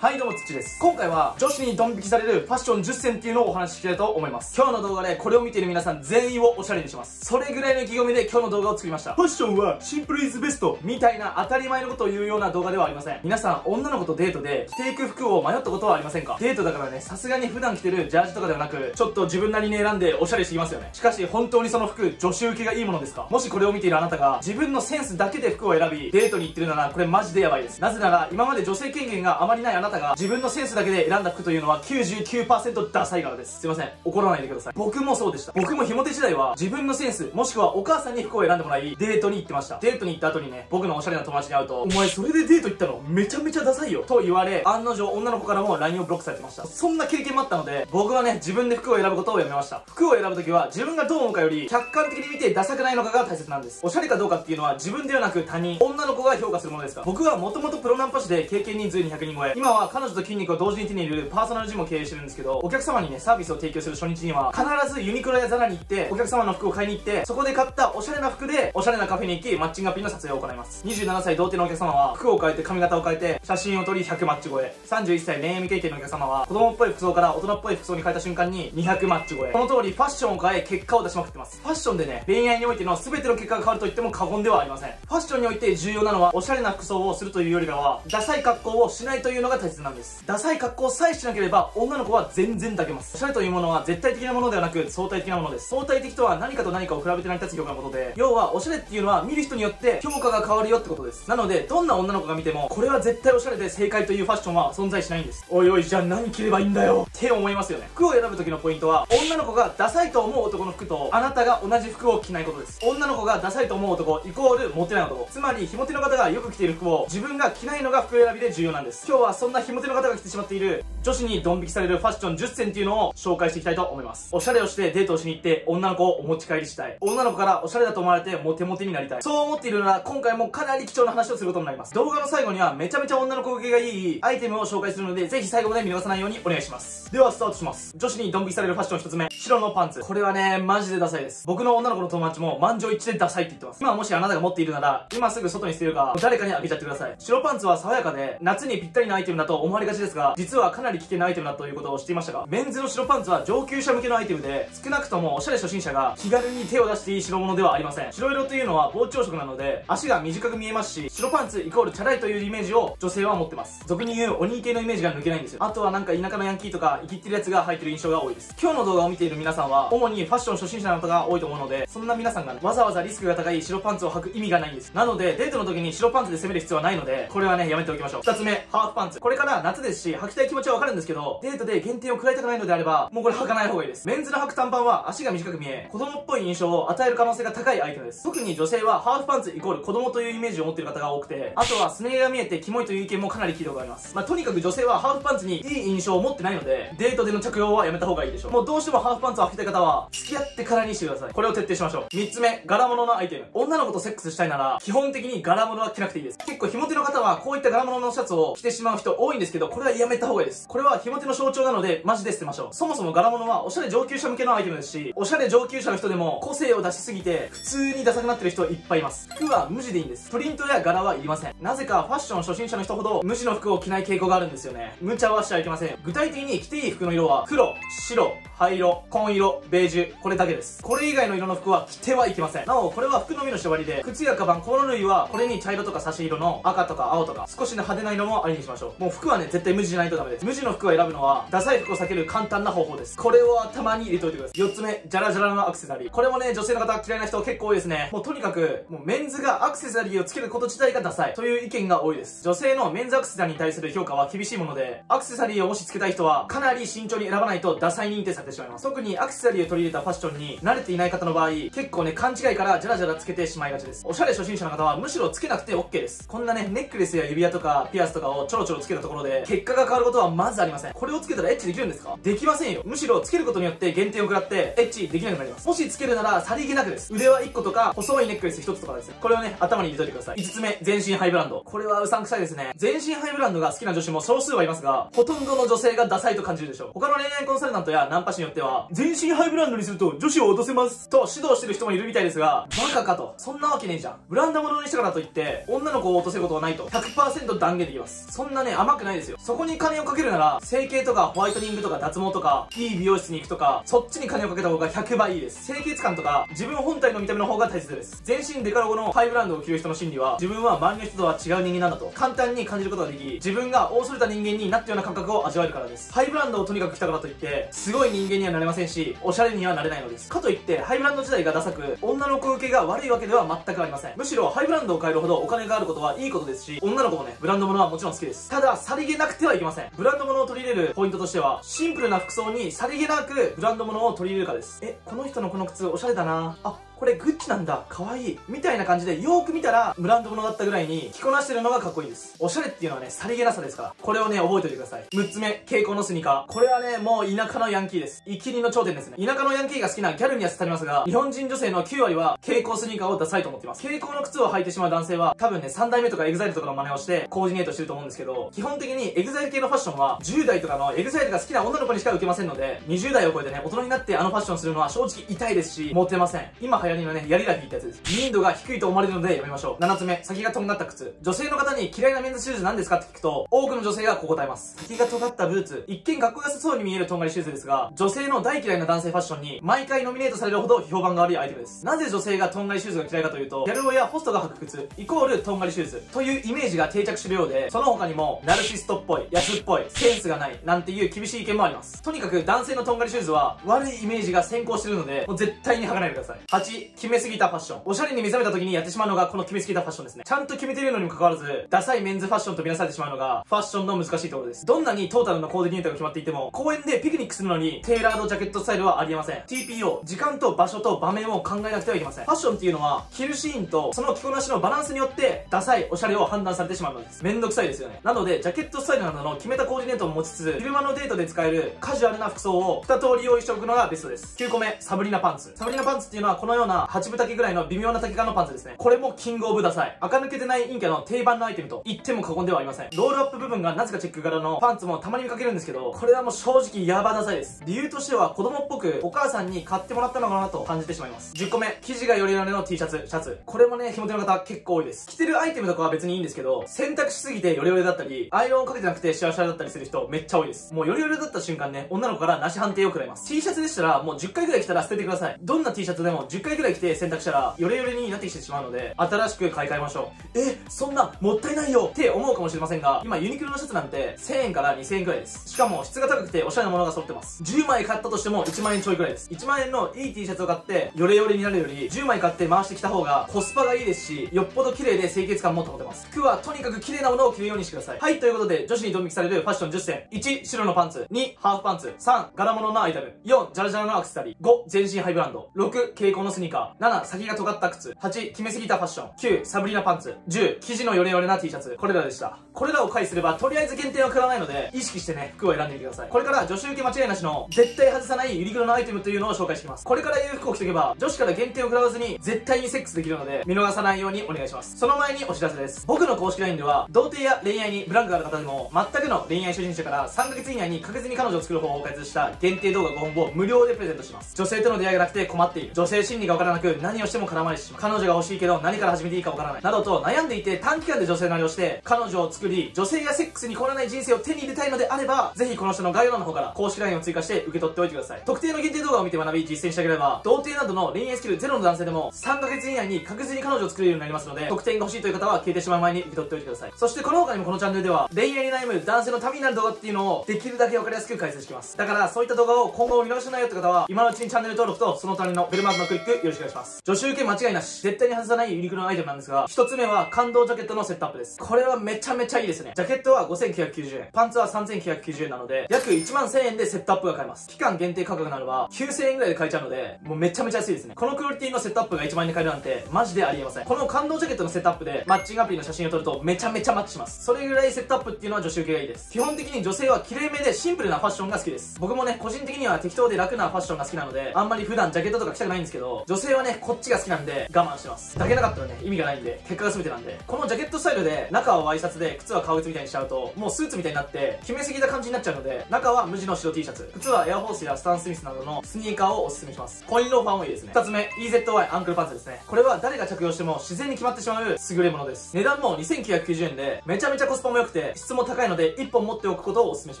はいどうも、つっちです。今回は女子にドン引きされるファッション10選っていうのをお話ししたいと思います。今日の動画でこれを見ている皆さん全員をおしゃれにします。それぐらいの意気込みで今日の動画を作りました。ファッションはシンプルイズベストみたいな当たり前のことを言うような動画ではありません。皆さん、女の子とデートで着ていく服を迷ったことはありませんか？デートだからね、さすがに普段着てるジャージとかではなく、ちょっと自分なりに選んでおしゃれしてきますよね。しかし本当にその服、女子受けがいいものですか？もしこれを見ているあなたが自分のセンスだけで服を選びデートに行ってるなら、これマジでヤバいです。なぜなら今まで女性権限があまりないあなたが自分のセンスだけで選んだ服というのは 99% ダサいからです。すいません、怒らないでください。僕もそうでした。僕もひも手時代は自分のセンス、もしくはお母さんに服を選んでもらいデートに行ってました。デートに行った後にね、僕のおしゃれな友達に会うと、お前それでデート行ったのめちゃめちゃダサいよと言われ、案の定女の子からも LINE をブロックされてました。そんな経験もあったので、僕はね、自分で服を選ぶことをやめました。服を選ぶ時は自分がどう思うかより客観的に見てダサくないのかが大切なんです。おしゃれかどうかっていうのは自分ではなく他人、女の子が評価するものですから。僕はもともとプロナンパ師で経験人数200人超え、今は彼女と筋肉を同時に手に入れるパーソナルジムを経営してるんですけど、お客様にね、サービスを提供する初日には必ずユニクロやザラに行って、お客様の服を買いに行って、そこで買ったおしゃれな服でおしゃれなカフェに行き、マッチングアプリの撮影を行います。27歳童貞のお客様は服を変えて髪型を変えて写真を撮り100マッチ超え、31歳恋愛未経験のお客様は子供っぽい服装から大人っぽい服装に変えた瞬間に200マッチ超え。この通りファッションを変え結果を出しまくってます。ファッションでね、恋愛においての全ての結果が変わると言っても過言ではありません。ファッションにおいて重要なのはおしゃれな服装をするというよりかは、ダサい格好をしないというのが大切なんです。ダサい格好さえしなければ女の子は全然抱けます。おしゃれというものは絶対的なものではなく相対的なものです。相対的とは何かと何かを比べて成り立つ評価のことで、要はおしゃれっていうのは見る人によって評価が変わるよってことです。なのでどんな女の子が見ても、これは絶対おしゃれで正解というファッションは存在しないんです。おいおい、じゃあ何着ればいいんだよって思いますよね。服を選ぶ時のポイントは、女の子がダサいと思う男の服とあなたが同じ服を着ないことです。女の子がダサいと思う男イコールモテない男、つまりひも手の方がよく着ている服を自分が着ないのが服選びで重要なんです。今日はそんなひも手の方が着てしまっている女子にドン引きされるファッション10選っていうのを紹介していきたいと思います。おしゃれをしてデートをしに行って女の子をお持ち帰りしたい、女の子からおしゃれだと思われてモテモテになりたい、そう思っているなら今回もかなり貴重な話をすることになります。動画の最後にはめちゃめちゃ女の子受けがいいアイテムを紹介するので、ぜひ最後まで見逃さないようにお願いします。ではスタートします。女子にドン引きされるファッション1つ目、白のパンツ。これはね、マジでダサいです。僕の女の子の友達も満場一致でダサいって言ってます。今もしあなたが持っているなら、今すぐ外に捨てるか誰かにあげちゃってください。白パンツは爽やかで夏にぴったりなアイテムだと思われがちですが、実はかなり危険なアイテムだということを知っていましたが、メンズの白パンツは上級者向けのアイテムで、少なくともおしゃれ初心者が気軽に手を出していい白物ではありません。白色というのは膨張色なので足が短く見えますし、白パンツイコールチャラいというイメージを女性は持ってます。俗に言う鬼系のイメージが抜けないんですよ。あとはなんか田舎のヤンキーとかイキってるやつが履いてる印象が多いです。今日の動画を見ている皆さんは主にファッション初心者の方が多いと思うので、そんな皆さんが、ね、わざわざリスクが高い白パンツを履く意味がないんです。なのでデートの時に白パンツで攻める必要はないので、これはね、やめておきましょう。2つ目、ハーフパンツ。これから夏ですし、履きたい気持ちはわかるんですけど、デートで減点を食らいたくないのであれば、もうこれ履かない方がいいです。メンズの履く短パンは足が短く見え、子供っぽい印象を与える可能性が高いアイテムです。特に女性はハーフパンツイコール子供というイメージを持っている方が多くて、あとはすね毛が見えてキモいという意見もかなり聞いたことがあります。まあ、とにかく女性はハーフパンツにいい印象を持ってないので、デートでの着用はやめた方がいいでしょう。もうどうしてもハーフパンツを履きたい方は付き合ってからにしてください。これを徹底しましょう。3つ目、柄物のアイテム。女の子とセックスしたいなら基本的に柄物は着なくていいです。結構ひも手の方はこういった柄物のシャツを着てしまう人多いんですけど、これはやめた方がいいです。これはひも手の象徴なのでマジで捨てましょう。そもそも柄物はおしゃれ上級者向けのアイテムですし、おしゃれ上級者の人でも個性を出しすぎて普通にダサくなってる人いっぱいいます。服は無地でいいんです。プリントや柄はいりません。なぜかファッション初心者の人ほど無地の服を着ない傾向があるんですよね。無茶はしちゃいけません。具体的に着ていい服の色は黒、白、灰色、紺色、ベージュ、これだけです。これ以外の色の服は着てはいけません。なおこれは服のみの縛りで、靴やカバン、コール類はこれに茶色とか差し色の赤とか青とか少しの派手な色もありにしましょう。もう服はね、絶対無地じゃないとダメです。無地の服を選ぶのはダサい服を避ける簡単な方法です。これを頭に入れておいてください。4つ目、ジャラジャラのアクセサリー。これもね、女性の方嫌いな人結構多いですね。もうとにかく、もうメンズがアクセサリーをつけること自体がダサいという意見が多いです。女性のメンズアクセサリーに対する評価は厳しいもので、アクセサリーをもしつけたい人はかなり慎重に選ばないとダサい認定されてしまいます。特にアクセサリーを取り入れたファッションに慣れていない方の場合、結構ね、勘違いからジャラジャラつけてしまいがちです。おしゃれ初心者の方はむしろつけなくて OK です。こんなね、ネックレスや指輪とかピアスとかをちょろちょろつけたところで結果が変わることはまずありません。これをつけたらエッチできるんですか？できませんよ。むしろつけることによって減点を食らってエッチできなくなります。もしつけるならさりげなくです。腕は1個とか細いネックレス1つとかですね。これをね、頭に入れといてください。5つ目、全身ハイブランド。これはうさんくさいですね。全身ハイブランドが好きな女子も少数はいますが、ほとんどの女性がダサいと感じるでしょう。他の恋愛コンサルタントやナンパ師によっては、全身ハイブランドにすると女子を落とせますと指導してる人もいるみたいですが、バカかと。そんなわけねえじゃん。ブランド物にしたからといって、女の子を落とせることはないと 100% 断言できます。そんなね、甘くないですよ。そこに金をかけるなら、整形とかホワイトニングとか脱毛とか、いい美容室に行くとか、そっちに金をかけた方が100倍いいです。清潔感とか、自分本体の見た目の方が大切です。全身デカロゴのハイブランドを着る人の心理は、自分は周りの人とは違う人間なんだと、簡単に感じることができ、自分が恐れた人間になったような感覚を味わえるからです。ハイブランドをとにかく着たからといって、すごい人間にはなれませんし、おしゃれにはなれないのです。かといって、ハイブランド自体がダサく、女の子受けが悪いわけでは全くありません。むしろ、ハイブランドを買えるほどお金があることはいいことですし、女の子もね、ブランド物はもちろん好きです。ただ、さりげなくてはいけません。ブランド物を取り入れるポイントとしては、シンプルな服装にさりげなくブランド物を取り入れるかです。え、この人のこの靴おしゃれだなぁ。あ、これグッチなんだ。かわいい。みたいな感じで、よーく見たら、ブランド物だったぐらいに着こなしてるのがかっこいいです。おしゃれっていうのはね、さりげなさですから。これをね、覚えておいてください。6つ目、蛍光のスニーカー。これはね、もう田舎のヤンキーです。イキリの頂点ですね。田舎のヤンキーが好きなギャルには刺さりますが、日本人女性の9割は蛍光スニーカーをダサいと思っています。蛍光の靴を履いてしまう男性は、多分ね、3代目とか EXILE とかの真似をして、コーディネートしてると思うんですけど、基本的に EXILE 系のファッションは、10代とかの EXILE が好きな女の子にしか受けませんので、20代を超えてね、大人になってあのファッションするのは正直痛いですし、モテません。今流行りのね、ヤリラヒーってやつです。民度が低いと思われるのでやめましょう。7つ目、先が尖った靴。女性の方に嫌いなメンズシューズなんですかって聞くと、多くの女性がこう答えます。先が尖ったブーツ。一見かっこよさそうに見えるとんがりシューズですが、女性の大嫌いな男性ファッションに毎回ノミネートされるほど評判が悪いアイテムです。なぜ女性がとんがりシューズが嫌いかというと、ギャル男やホストが履く靴、イコールとんがりシューズというイメージが定着しているようで、その他にも、ナルシストっぽい、安っぽい、センスがない、なんていう厳しい意見もあります。とにかく男性のとんがりシューズは悪いイメージが先行しているので、もう絶対に履かないでください。8、決めすぎたファッション。おしゃれに目覚めた時にやってしまうのがこの決めすぎたファッションですね。ちゃんと決めてるのにもかかわらず、ダサいメンズファッションと見なされてしまうのが、ファッションの難しいところです。どんなにトータルのコーディネートが決まっていても、公園でピクニックするのに、テーラードジャケットスタイルはありえません。TPO、時間と場所と場面を考えなくてはいけません。ファッションっていうのは、着るシーンとその着こなしのバランスによって、ダサいおしゃれを判断されてしまうのです。めんどくさいですよね。なので、ジャケットスタイルなどの決めたコーディネートを持ちつつ、昼間のデートで使えるカジュアルな服装を2通り用意しておくのがベストです。9個目、サブリナパンツ。サブリナパンツっていうのは、このような8分丈ぐらいの微妙な丈感のパンツですね。これもキングオブダサい。垢抜けてない陰キャの定番のアイテムと言っても過言ではありません。ロールアップ部分がなぜかチェック柄のパンツもたまに見かけるんですけど、これはもう正直ヤバダサいです。理由としては子供っぽくお母さんに買ってもらったのかなと感じてしまいます。10個目、生地がよりよりの T シャツ、シャツ。これもね、ひも手の方結構多いです。着てるアイテムとかは別にいいんですけど、洗濯しすぎてよりよりだったり、アイロンをかけてなくてシワシワだったりする人めっちゃ多いです。もうよりよりだった瞬間ね、女の子からなし判定を食らいます。T シャツでしたらもう10回ぐらい着たら捨ててください。どんな T シャツでも10回ぐらい着て洗濯したらヨレヨレになってきてしまうので、新しく買い替えましょう。え、そんなもったいないよって思うかもしれませんが、今ユニクロのシャツなんて1000円から2000円くらいです。しかも質が高くておしゃれなものが揃ってます。10枚買ったとしても1万円ちょいくらいです。1万円のいい T シャツを買ってヨレヨレになるより、10枚買って回してきた方がコスパがいいですし、よっぽど綺麗で清潔感も保てます。服はとにかく綺麗なものを着るようにしてください。はい、ということで女子にドン引きされるファッション10選。1、白のパンツ。2、ハーフパンツ。3、柄物のアイテム。4、ジャラジャラのアクセサリー。5、全身ハイブランド。6、蛍光のスニーカー。7、先が尖った靴。8、決めすぎたファッション。9、サブリナパンツ。10、生地のヨレヨレな T シャツ。これらでした。これらを回避すれば、とりあえず減点は食らわないので、意識してね、服を選んでみてください。これから女子受け間違いなしの、絶対外さないユニクロのアイテムというのを紹介していきます。これから言う服を着ておけば、女子から減点を食らわずに、絶対にセックスできるので、見逃さないようにお願いします。その前にお知らせです。僕の公式 LINE では、童貞や恋愛にブランクがある方でも、全くの恋愛初心者から3ヶ月以内に確実に彼女を作る方法を開発した限定動画5本を無料でプレゼントします。女性との出会いがなくて困っている。女性心理がわからなく、何をしても空回りしてしまう。彼女が欲しいけど何から始めていいかわからない。などと悩んでいて、短期間で女性なりをして、彼女を作り、女性やセックスに困らない人生を手に入れたいのであれば、ぜひこの下の概要欄の方から公式 LINE を追加して受け取っておいてください。特定の限定動画を見て学び、実践してあげれば、童貞などの恋愛スキルゼロの男性でも、3ヶ月以内に確実に彼女を作れるようになりますので、特典が欲しいという方は消えてしまう前に受け取っておいてください。そしてこの他にもこのチャンネルでは、恋愛に悩む男性のためになる動画っていうのを、できるだけわかりやすく解説していきます。だから、そういった動画を今後見逃しないよって方は、今のうちにチャンネル登録と、その他のベルマークのクリック、よろしくお願いします。女子受け間違いなし。絶対に外さないユニクロのアイテムなんですが、一つ目は感動ジャケットのセットアップです。これはめちゃめちゃいいですね。ジャケットは5990円。パンツは3990円なので、約1万1000円でセットアップが買えます。期間限定価格ならば9000円ぐらいで買えちゃうので、もうめちゃめちゃ安いですね。このクオリティのセットアップが1万円で買えるなんて、マジでありえません。この感動ジャケットのセットアップで、マッチングアプリの写真を撮るとめちゃめちゃマッチします。それぐらいセットアップっていうのは女子受けがいいです。基本的に女性は綺麗めでシンプルなファッションが好きです。僕もね、個人的には適当で楽なファッションが好きなので、あんまり普段ジャケットとか着たくないんですけど、女性はね、こっちが好きなんで我慢してます。だけなかったらね、意味がないんで、結果が全てなんで。このジャケットスタイルで、中はワイシャツで、靴は革靴みたいにしちゃうと、もうスーツみたいになって、決めすぎた感じになっちゃうので、中は無地の白 T シャツ、靴はエアフォースやスタンスミスなどのスニーカーをおすすめします。コインローファーもいいですね。2つ目、EZY アンクルパンツですね。これは誰が着用しても自然に決まってしまう優れものです。値段も2990円で、めちゃめちゃコスパも良くて、質も高いので、1本持っておくことをおすすめし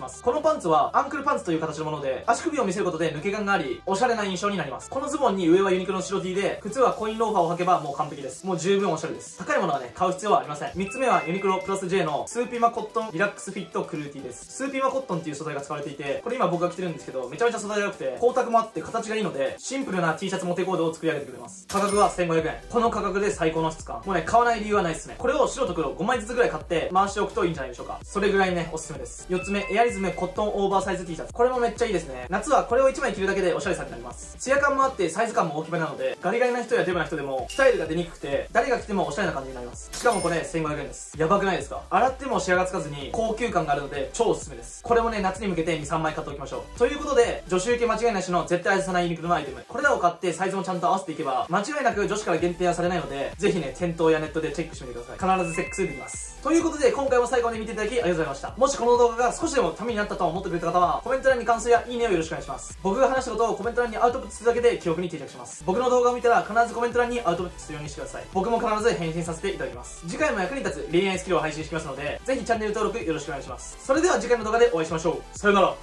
ます。このパンツはアンクルパンツという形のもので、足首を見せることで抜け感があり、おしゃれな印象になります。このズボンに上はユニクロの白 T で、靴はコインローファーを履けばもう完璧です。もう十分おしゃれです。高いものはね、買う必要はありません。3つ目はユニクロプラス J のスーピマコットンリラックスフィットクルー T です。スーピマコットンっていう素材が使われていて、これ今僕が着てるんですけど、めちゃめちゃ素材が良くて、光沢もあって形がいいので、シンプルな T シャツモテコードを作り上げてくれます。価格は1500円。この価格で最高の質感。もうね、買わない理由はないですね。これを白と黒5枚ずつぐらい買って回しておくといいんじゃないでしょうか。それぐらいね、おすすめです。4つ目、エアリズムコットンオーバーサイズ T シャツ。これもめっちゃいいですね。夏はこれを1枚着るだけでおしゃれさになります。ツヤ感もあってサイズ感も大きめなので、ガリガリな人やデブな人でもスタイルが出にくくて、誰が着てもおしゃれな感じになります。しかもこれ1500円です。やばくないですか？洗ってもシワがつかずに高級感があるので超おすすめです。これもね、夏に向けて2、3枚買っておきましょう。ということで、女子受け間違いなしの絶対外さないユニクロのアイテム。これらを買ってサイズもちゃんと合わせていけば、間違いなく女子から限定はされないので、ぜひね、店頭やネットでチェックしてみてください。必ずチェックできます。ということで、今回も最後まで見ていただきありがとうございました。もしこの動画が少しでもためになったと思ってくれた方は、コメント欄に感想やいいねをよろしくお願いします。僕が話したことをコメント欄にアウトプットするだけで記憶に定着します。僕の動画を見たら必ずコメント欄にアウトプットするようにしてください。僕も必ず返信させていただきます。次回も役に立つ恋愛スキルを配信していきますので、ぜひチャンネル登録よろしくお願いします。それでは次回の動画でお会いしましょう。さよなら。